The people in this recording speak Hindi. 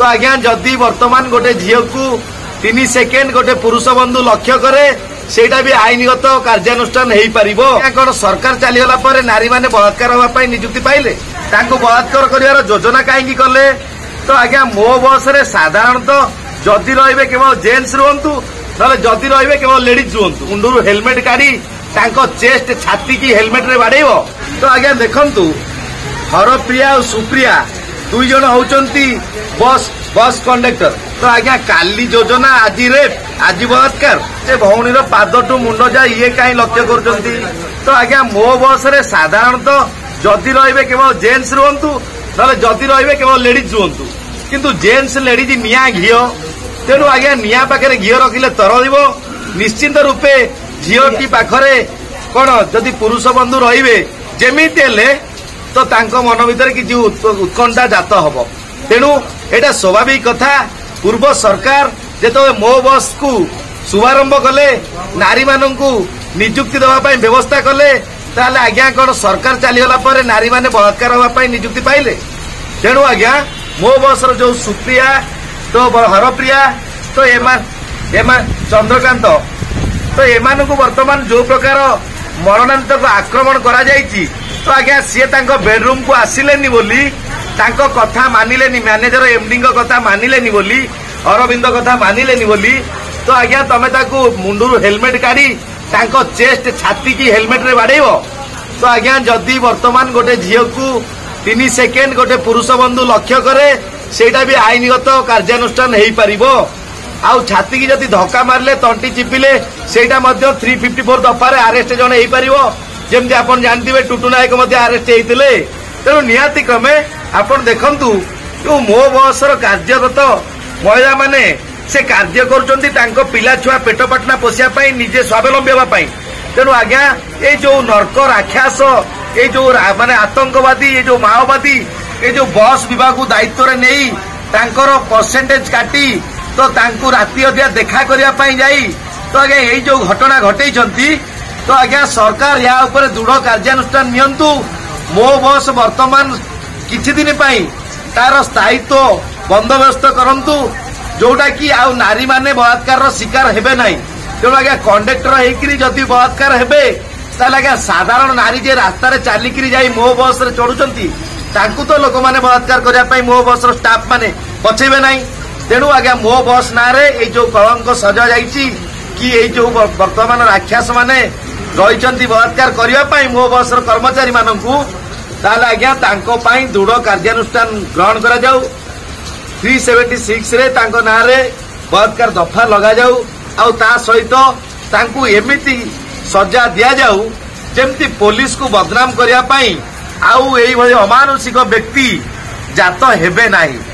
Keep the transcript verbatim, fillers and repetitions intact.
तो आज्ञा जदि बर्तमान गोटे झील को तीन सेकेंड गोटे पुरुष बंधु लक्ष्य करे सेटा भी आईनगत कार्यानुष्ठान हो पारिबो। कौन सरकार चलीगला पर नारी माने बलात्कार होगा निजुक्ति पाइले बलात्कार कर योजना कहीं कले। तो आज्ञा मो बस रे साधारणतः जदि रही केवल जेन्ट्स रुहतु ना जदि रही केवल लेडीज रुहतु मुंडर हेलमेट काढ़ी चेस्ट छाती की हेलमेट रे बाड़े। तो आज्ञा देखु हरप्रिया और सुप्रिया दुई जन होचंती बस बस कंडक्टर। तो आज्ञा काली योजना आज रेप आज बलात्कार से भौणी पाद टू मुंड जाए ये कहीं लक्ष्य करुँच। तो आज्ञा मो बस रे साधारणतः जदि रही केवल जेन्ट्स रुहतु ना जदि रही केवल लेडीज रुहतु किंतु जेन्ट्स लेडीज निया घी तेणु आज्ञा निया पाखे घी रखिले तरल निश्चिंत रूपे झीटी पाखे कौन जदि पुरुष बंधु रे जमीती तो मन भर कि उत्कंठा जात हम तेणु एटा स्वाभाविक कथा। पूर्व सरकार जो मो बस को शुभारंभ कले नारी मानू निजुक्ति दवाई व्यवस्था कले आज्ञा कौन सरकार चलीगला पर नारी मैंने बलात्कार होगा निजुक्ति पाइले। तेणु आज्ञा मो बस रो सुप्रिया तो हरप्रिया तो चंद्रकांत तो एमान को वर्तमान जो प्रकार मरणांतक आक्रमण करा जायछि। तो आज्ञा सी बेडरूम को आसिलेनी बोली तांको कथा मानिलेनी मैनेजर एमडी कथा मानिलेनी बोली अरविंद कथा मानिलेनी बोली। तो आज्ञा तमे ताकू मुंडुरु हेलमेट काढ़ी तांको चेस्ट छाती की हेलमेट रे बाड़ेबो। तो आज्ञा जदि वर्तमान गोटे झील को तीन सेकेंड गोटे पुरुष बंधु लक्ष्य करे सेटा भी आईनगत कार्यानुष्ठान हो पारिबो। आउ छाती की जदि धक्का मारे तंटी चिपिले सेटा मध्य थ्री फिफ्टी फोर दफार आरेस्ट जन हो पार जमी आप जानते टुटु नायक आरेस्ट होते। तेणु निहाती क्रमे आप देखु मो बस कार्यरत महिला मैंने से कार्य कर पिला छुआ पेट पाटना पोषापी निजे स्वावलम्बी होगा। तेणु आज्ञा ये जो नर्क राक्षस ये जो मानने आतंकवादी ये जो माओवादी ये जो बस विभाग दायित्व नहीं परसेंटेज काटी तो तांकु राती अध्या देखा करिया पाई जाई। तो आज्ञा यही जो घटना घटे तो आज्ञा सरकार या ऊपर दृढ़ कार्यानुष्ठान नियंतु। मो बस वर्तमान किछि दिन पाई तार स्थायित्व बंदोबस्त करंतु जोटा कि आउ नारी माने बलात्कार शिकार हेबे नाही। तेणु आज्ञा कंडक्टर होकर जदि बलात्कार हेबे ताले आज्ञा साधारण नारी जे रास्तार चलिकी जाई मो बस रे चढ़ुचंती तांकु तो लोक माने बलात्कार करिया पाई मो बस रो स्टाफ माने पछेबे नाही। तेणु आज्ञा मो बस ना जो कलंक सजा जाइछि कि ये जो वर्तमान राक्षस माने रही बलात्कार करने मो बस कर्मचारी मानू आज्ञा दृढ़ कार्यानुष्ठान ग्रहण करा जाऊ। थ्री सेवेन्टी सिक्स बलात्कार दफा लगा जाऊ आउ ता सहित तांकु एमिति सजा दिया जाऊ जेमती पुलिस को बदनाम करने आउ यही अमानुषिक व्यक्ति जात हेबे नाही।